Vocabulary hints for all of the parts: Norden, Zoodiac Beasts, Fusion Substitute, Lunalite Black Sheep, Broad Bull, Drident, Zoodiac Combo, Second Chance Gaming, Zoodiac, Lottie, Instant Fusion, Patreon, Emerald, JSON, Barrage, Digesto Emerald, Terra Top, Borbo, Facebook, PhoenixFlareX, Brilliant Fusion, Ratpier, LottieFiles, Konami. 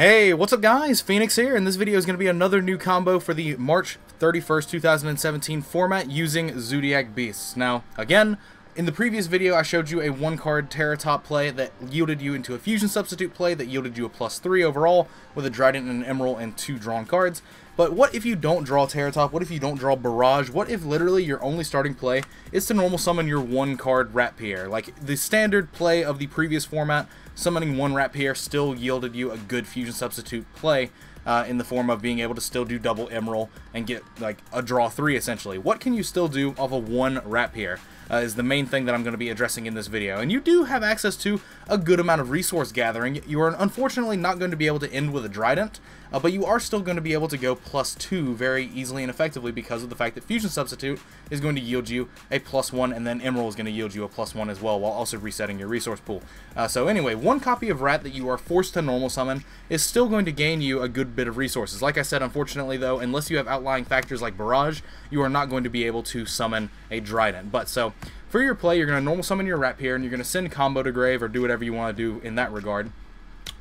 Hey, what's up guys? Phoenix here, and this video is going to be another new combo for the March 31st, 2017 format using Zoodiac Beasts. Now, again, in the previous video I showed you a one-card Terra Top play that yielded you into a Fusion Substitute play that yielded you a +3 overall with a Drident and an Emerald and 2 drawn cards. But what if you don't draw Terra Top? What if you don't draw Barrage? What if literally your only starting play is to normal summon your one-card Ratpier? Like, the standard play of the previous format, summoning one Ratpier still yielded you a good Fusion Substitute play in the form of being able to still do double Emerald and get, like, a draw 3, essentially. What can you still do off of one Ratpier is the main thing that I'm going to be addressing in this video. And you do have access to a good amount of resource gathering. You are unfortunately not going to be able to end with a Drident, but you are still going to be able to go +2 very easily and effectively because of the fact that Fusion Substitute is going to yield you a +1, and then Emerald is going to yield you a +1 as well, while also resetting your resource pool. So anyway, one copy of Rat that you are forced to normal summon is still going to gain you a good bit of resources. Like I said, unfortunately though, unless you have outlying factors like Barrage, you are not going to be able to summon a Drident. But so, for your play, you're going to normal summon your Ratpier, and you're going to send combo to grave or do whatever you want to do in that regard.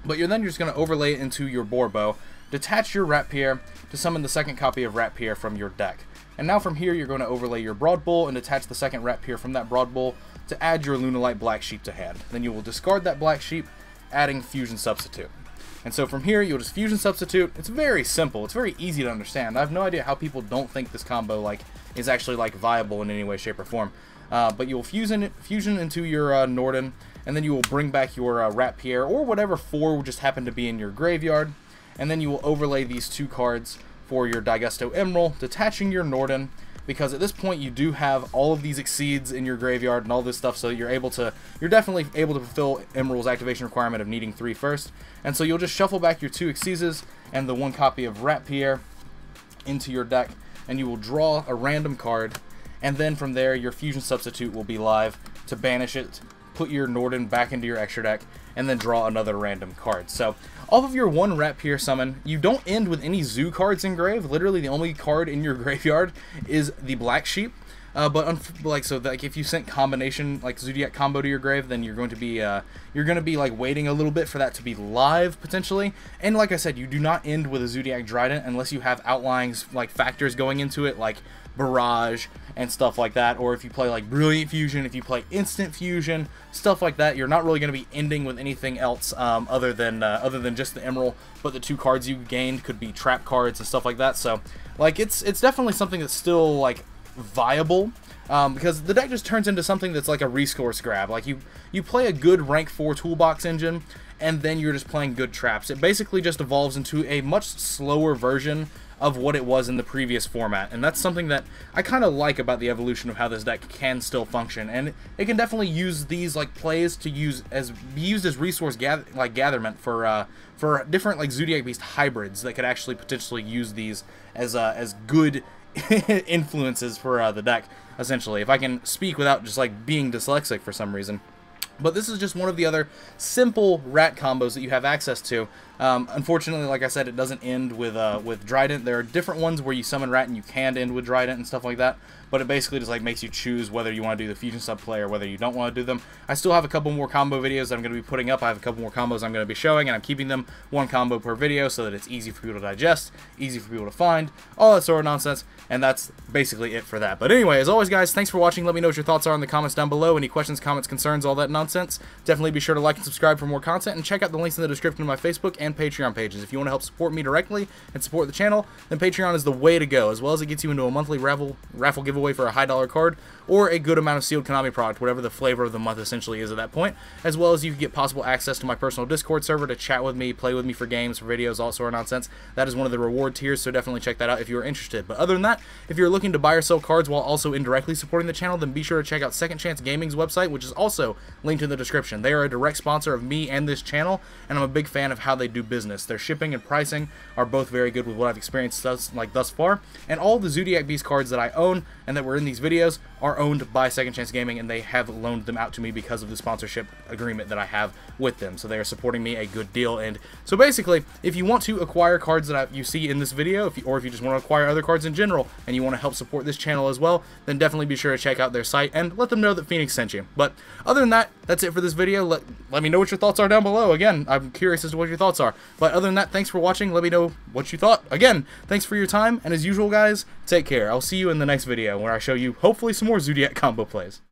But you're then just going to overlay it into your Borbo, detach your Ratpier to summon the second copy of Ratpier from your deck. And now from here, you're going to overlay your Broad Bull and detach the second Ratpier from that Broad Bull to add your Lunalite Black Sheep to hand. Then you will discard that Black Sheep, adding Fusion Substitute. And so from here, you'll just Fusion Substitute. It's very simple. It's very easy to understand. I have no idea how people don't think this combo is actually viable in any way, shape, or form. But you'll fusion into your Norden, and then you will bring back your Ratpier or whatever 4 will just happen to be in your graveyard. And then you will overlay these 2 cards for your Digesto Emerald, detaching your Norden, because at this point you do have all of these exceeds in your graveyard and all this stuff, so you're definitely able to fulfill Emerald's activation requirement of needing 3 first. And so you'll just shuffle back your 2 exceeds and the 1 copy of Ratpier into your deck, and you will draw a random card, and then from there your Fusion Substitute will be live to banish it, put your Norden back into your extra deck, and then draw another random card. So off of your one Ratpier summon, you don't end with any zoo cards in grave. Literally the only card in your graveyard is the Black Sheep. But if you sent combination Zoodiac Combo to your grave, then you're going to be waiting a little bit for that to be live potentially. And like I said, you do not end with a Zoodiac Drident unless you have outlying factors going into it, like Barrage and stuff like that, or if you play Brilliant Fusion, if you play Instant Fusion, stuff like that. You're not really going to be ending with anything else other than just the Emerald, but the 2 cards you gained could be trap cards and stuff like that. So it's definitely something that's still viable, because the deck just turns into something that's like a resource grab. You play a good rank 4 toolbox engine, and then you're just playing good traps. It basically just evolves into a much slower version of what it was in the previous format, and that's something that I kind of like about the evolution of how this deck can still function. And it can definitely use these plays to be used as resource gatherment for different Zoodiac Beast hybrids that could actually potentially use these as good influences for the deck, essentially, if I can speak without just being dyslexic for some reason. But this is just one of the other simple Rat combos that you have access to. Unfortunately, like I said, it doesn't end with Drident. There are different ones where you summon Rat and you can end with Drident and stuff like that, but it basically just makes you choose whether you want to do the Fusion Sub play or whether you don't want to do them. I still have a couple more combo videos that I'm going to be putting up. I have a couple more combos I'm going to be showing, and I'm keeping them one combo per video so that it's easy for people to digest, easy for people to find, all that sort of nonsense, and that's basically it for that. But anyway, as always guys, thanks for watching. Let me know what your thoughts are in the comments down below. Any questions, comments, concerns, all that nonsense. Definitely be sure to like and subscribe for more content, and check out the links in the description of my Facebook and Patreon pages. If you want to help support me directly and support the channel, then Patreon is the way to go, as well as it gets you into a monthly raffle giveaway for a high-dollar card or a good amount of sealed Konami product, whatever the flavor of the month essentially is at that point, as well as you can get possible access to my personal Discord server to chat with me, play with me for games, for videos, all sort of nonsense. That is one of the reward tiers, so definitely check that out if you are interested. But other than that, if you're looking to buy or sell cards while also indirectly supporting the channel, then be sure to check out Second Chance Gaming's website, which is also linked in the description. They are a direct sponsor of me and this channel, and I'm a big fan of how they do business. Their shipping and pricing are both very good with what I've experienced thus far, and all the Zoodiac Beast cards that I own and that were in these videos are owned by Second Chance Gaming, and they have loaned them out to me because of the sponsorship agreement that I have with them. So they are supporting me a good deal. And so basically, if you want to acquire cards that you see in this video, or if you just want to acquire other cards in general, and you want to help support this channel as well, then definitely be sure to check out their site and let them know that Phoenix sent you. But other than that, that's it for this video. Let me know what your thoughts are down below. Again, I'm curious as to what your thoughts are. thoughts are. But other than that, thanks for watching. Let me know what you thought. Again, thanks for your time, and as usual, guys, take care. I'll see you in the next video where I show you, hopefully, some more Zoodiac combo plays.